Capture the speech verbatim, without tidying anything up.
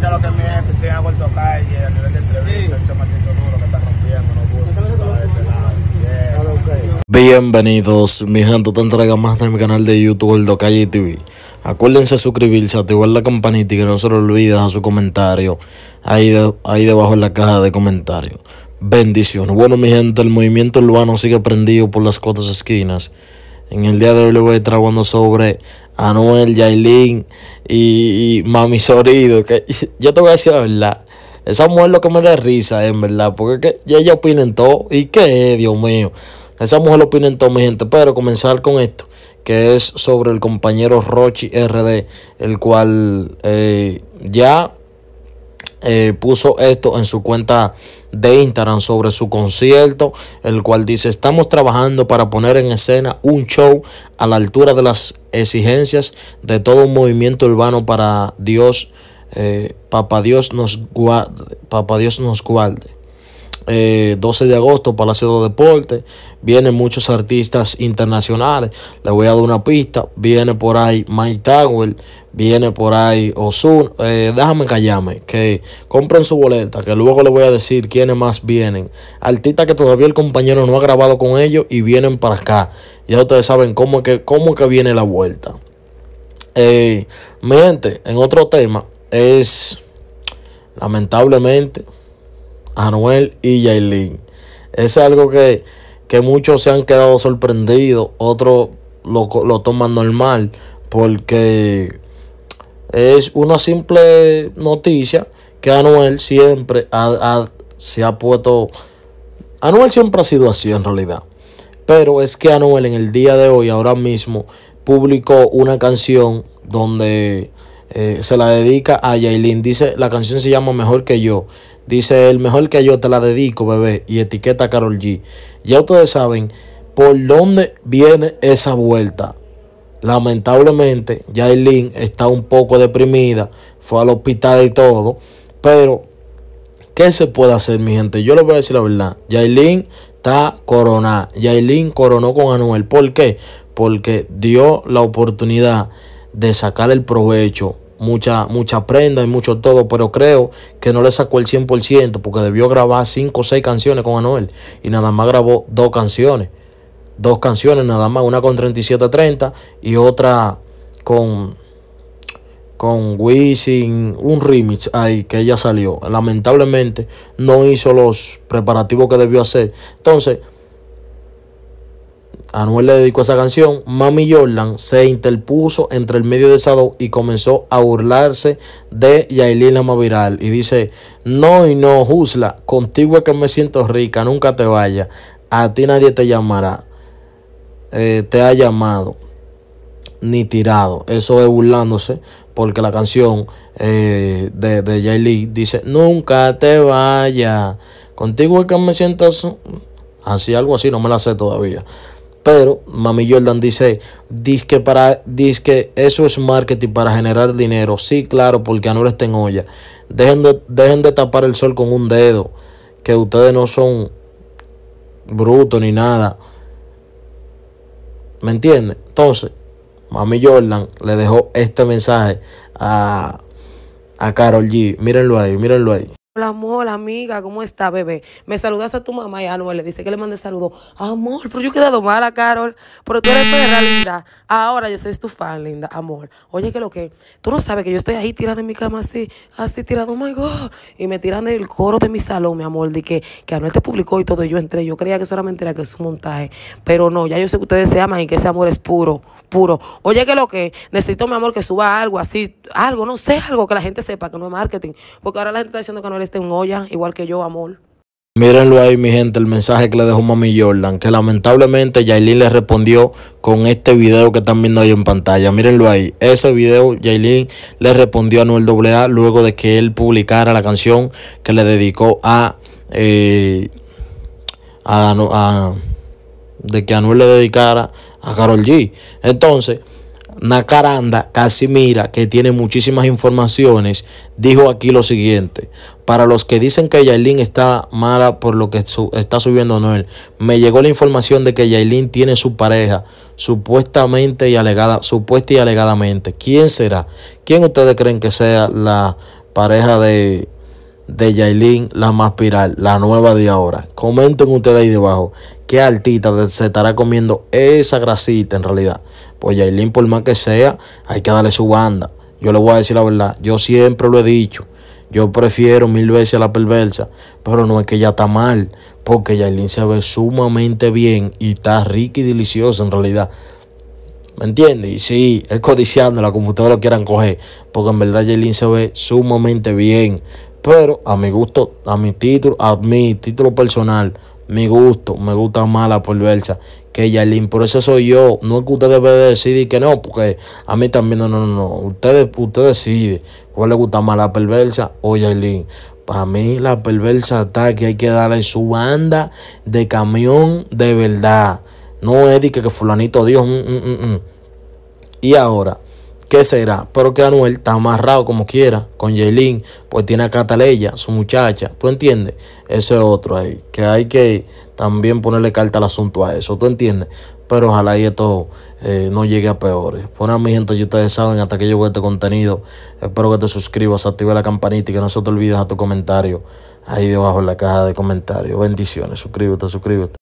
encanta lo que es mi gente, se llama Goldocalle, a nivel de entrevista, el chamatito duro que está rompiendo, no puedo de este lado. Yeah. Okay. Bienvenidos, mi gente, te entrega más de mi canal de YouTube, Goldocalle T V. Acuérdense de suscribirse, activar la campanita y que no se lo olviden a su comentario ahí, de, ahí debajo en la caja de comentarios. Bendiciones. Bueno, mi gente, el movimiento urbano sigue prendido por las cuatro esquinas. En el día de hoy le voy a estar hablando sobre Anuel, Yailin y, y Mami Sorido. Que yo te voy a decir la verdad, esa mujer lo que me da risa, en verdad, porque que ella opina en todo. ¿Y qué es, Dios mío? Esa mujer lo opina en todo, mi gente. Pero comenzar con esto, que es sobre el compañero Rochy R D, el cual eh, ya eh, puso esto en su cuenta de Instagram sobre su concierto, el cual dice: estamos trabajando para poner en escena un show a la altura de las exigencias de todo un movimiento urbano para Dios, eh, Papá Dios nos guarde, Papá Dios nos guarde. Eh, doce de agosto, Palacio de los Deportes. Vienen muchos artistas internacionales. Les voy a dar una pista. Viene por ahí Mike Tower, viene por ahí Ozuna. eh, Déjame callarme, que compren su boleta, que luego les voy a decir quiénes más vienen. Artistas que todavía el compañero no ha grabado con ellos y vienen para acá. Ya ustedes saben cómo es que, cómo es que viene la vuelta. eh, Mi gente, en otro tema, es lamentablemente Anuel y Yailin. Es algo que, que muchos se han quedado sorprendidos, otros lo, lo toman normal, porque es una simple noticia que Anuel siempre ha, ha, se ha puesto. Anuel siempre ha sido así en realidad, pero es que Anuel en el día de hoy, ahora mismo, publicó una canción donde eh, se la dedica a Yailin. Dice, la canción se llama Mejor que yo. Dice, el mejor que yo te la dedico, bebé, y etiqueta a Karol G. Ya ustedes saben por dónde viene esa vuelta. Lamentablemente, Yailin está un poco deprimida, fue al hospital y todo. Pero, ¿qué se puede hacer, mi gente? Yo les voy a decir la verdad. Yailin está coronada. Yailin coronó con Anuel. ¿Por qué? Porque dio la oportunidad de sacar el provecho. Mucha, mucha prenda y mucho todo, pero creo que no le sacó el cien por ciento, porque debió grabar cinco o seis canciones con Anuel y nada más grabó dos canciones. Dos canciones nada más, una con treinta y siete treinta y otra con, con Wisin, un remix ahí que ella salió. Lamentablemente no hizo los preparativos que debió hacer. Entonces, Anuel le dedicó esa canción. Mami Jordan se interpuso entre el medio de esa dos y comenzó a burlarse de Yailin La Más Viral. Y dice: no y no, Juzla, contigo es que me siento rica, nunca te vayas. A ti nadie te llamará, eh, te ha llamado, ni tirado. Eso es burlándose, porque la canción eh, de, de Yailin dice: nunca te vayas, contigo es que me siento así, algo así, no me la sé todavía. Pero Mami Jordan dice, dizque para, dizque eso es marketing para generar dinero. Sí, claro, porque Anuel está en olla. Dejen de, dejen de tapar el sol con un dedo, que ustedes no son brutos ni nada. ¿Me entiendes? Entonces, Mami Jordan le dejó este mensaje a, a Karol G. Mírenlo ahí, mírenlo ahí. Hola amor, amiga, ¿cómo está, bebé? Me saludas a tu mamá y a Anuel le dice que le mande saludos. Amor, pero yo he quedado mala, Karol, pero tú eres perra, linda. Ahora yo soy tu fan, linda, amor. Oye, que lo que, tú no sabes que yo estoy ahí tirada en mi cama así, así tirado, oh my God, y me tiran del coro de mi salón, mi amor, de que, que Anuel te publicó y todo, y yo entré, yo creía que eso era mentira, que es un montaje, pero no, ya yo sé que ustedes se aman y que ese amor es puro, puro. Oye, que lo que, necesito, mi amor, que suba algo así, algo, no sé, algo que la gente sepa, que no es marketing, porque ahora la gente está diciendo que no esté en olla, igual que yo, amor. Mírenlo ahí, mi gente, el mensaje que le dejó Mami Jordan, que lamentablemente Yailin le respondió con este video que están viendo ahí en pantalla. Mírenlo ahí, ese video Yailin le respondió a Anuel A A luego de que él publicara la canción que le dedicó a eh, a, a de que Anuel le dedicara a Karol G. Entonces, Nacaranda Casimira, que tiene muchísimas informaciones, dijo aquí lo siguiente: para los que dicen que Yailin está mala por lo que su está subiendo Anuel, me llegó la información de que Yailin tiene su pareja, supuestamente y alegada, supuesta y alegadamente. ¿Quién será? ¿Quién ustedes creen que sea la pareja de, de Yailin la más viral, la nueva de ahora. Comenten ustedes ahí debajo qué artista se estará comiendo esa grasita en realidad. Pues Yailin, por más que sea, hay que darle su banda. Yo le voy a decir la verdad, yo siempre lo he dicho. Yo prefiero mil veces a la perversa, pero no es que ella está mal, porque Yailin se ve sumamente bien y está rica y deliciosa en realidad. ¿Me entiendes? Y sí, es codiciándola como ustedes lo quieran coger, porque en verdad Yailin se ve sumamente bien. Pero a mi gusto, a mi título, a mi título personal, mi gusto, me gusta más la perversa que Yailin. Por eso soy yo. No es que usted debe decidir que no, porque a mí también no, no, no, no. Ustedes, usted decide cuál le gusta más, la perversa o Yailin. Para mí la perversa está que hay que darle su banda de camión de verdad. No es de que, que fulanito Dios. Mm, mm, mm, mm. Y ahora, ¿qué será? Pero que Anuel está amarrado como quiera con Yailin, pues tiene a Cataleya, su muchacha. ¿Tú entiendes? Ese otro ahí, que hay que también ponerle carta al asunto a eso. ¿Tú entiendes? Pero ojalá y esto eh, no llegue a peores. Bueno, mi gente, ya ustedes saben hasta que llegó este contenido. Espero que te suscribas, active la campanita y que no se te olvides a tu comentario ahí debajo en la caja de comentarios. Bendiciones, suscríbete, suscríbete.